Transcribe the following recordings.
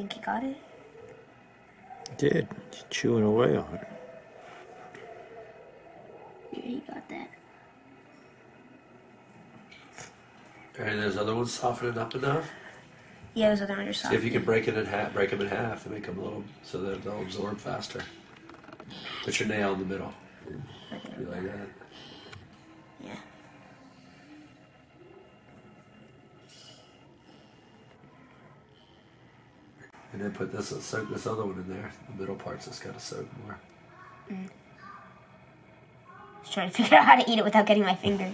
think he got it? He did. He's chewing away on it. Yeah, he got that. And those other ones softening up enough? Yeah, those other ones are soft. See if you can break them in half and make them little so that they'll absorb faster. Put your nail in the middle. Be like that. Yeah. And then put this, soak this other one in there. The middle part's just got to soak more. Mm. Just trying to figure out how to eat it without getting my finger.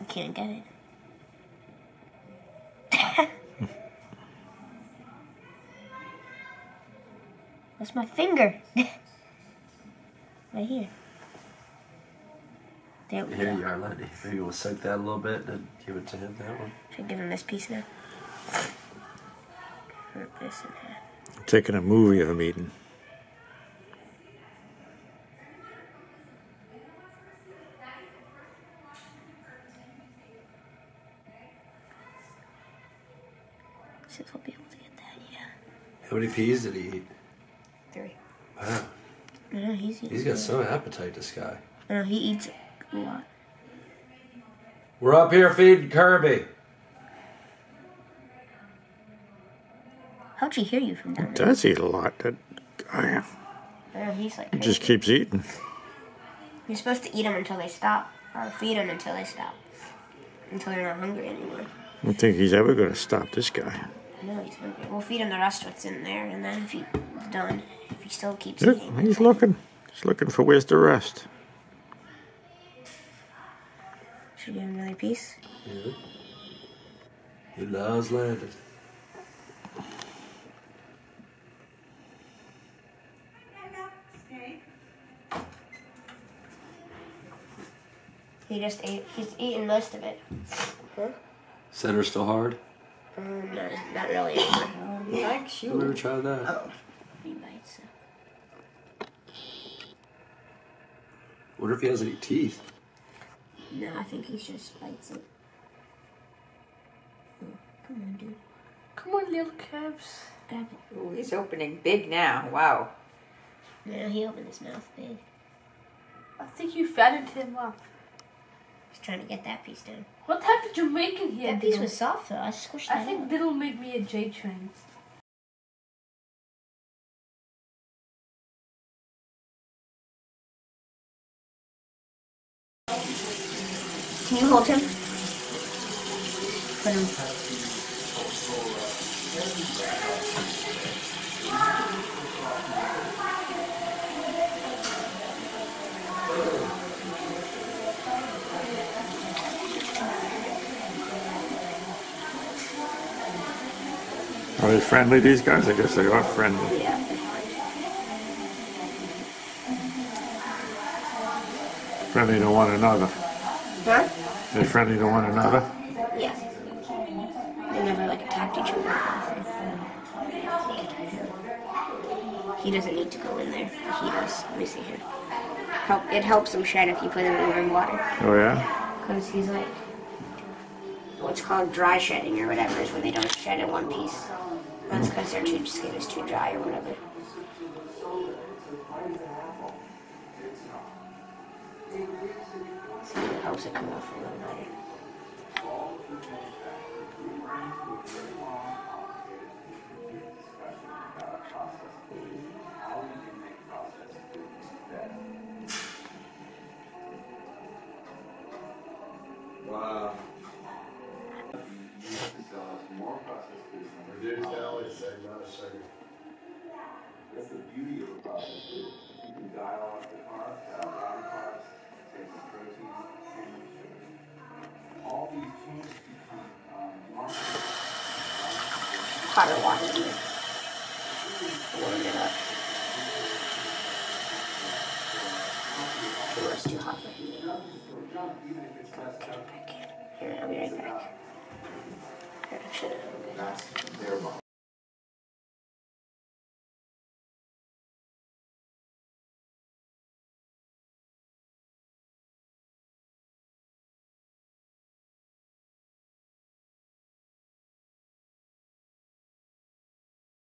I can't get it. That's my finger. Right here. There we go. Here you are, Landon. Maybe we'll soak that a little bit and then give it to him, that one. Should I give him this piece now? Rip this in half. I'm taking a movie of him eating. Since we'll be able to get that, yeah. How many peas did he eat? 3. Wow. I know, he's got some appetite, this guy. I know, he eats a lot. We're up here feeding Kirby. How'd she hear you from down there? He does eat a lot. That guy. I know, he's like crazy. Just keeps eating. You're supposed to eat them until they stop. Or feed them until they stop. Until you're not hungry anymore. I don't think he's ever going to stop this guy. No, he's hungry. We'll feed him the rest of what's in there, and then if he's done, if he still keeps eating. He's looking. He's looking for where's the rest. Should we give him another piece? Yeah. He loves Landon. He just ate. He's eaten most of it. Huh? Center still hard? No, not really. He likes you. We'll never try that. Oh. He bites it. Wonder if he has any teeth. No, I think he just bites it. Oh, come on, dude. Come on, little cubs. Grab it. Oh, he's opening big now. Wow. No, he opened his mouth big. I think you fattened him up. He's trying to get that piece down. What type of Jamaican here? That piece was soft though. I squished that. I think Biddle made me a J train. Can you hold him? Put him. Are they friendly, these guys? I guess they are friendly. Yeah. Friendly to one another. Huh? They're friendly to one another? Yes. They never, like, attacked each other. He doesn't need to go in there. He does. Let me see here. It helps him shed if you put him in warm water. Oh, yeah? Because he's, like, what's called dry shedding or whatever is when they don't shed in one piece. That's because their skin is too dry or whatever. So it helps it come off a little better. Wow. That's the beauty of the process. You can dial off the carbs, dial down the carbs, take the proteins, and the sugar. All these foods become markers. Hot water here. Warm it up. The rest too hot for heating. I'll be right back. Here, I'll be right back. That's their body.